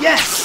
Yes!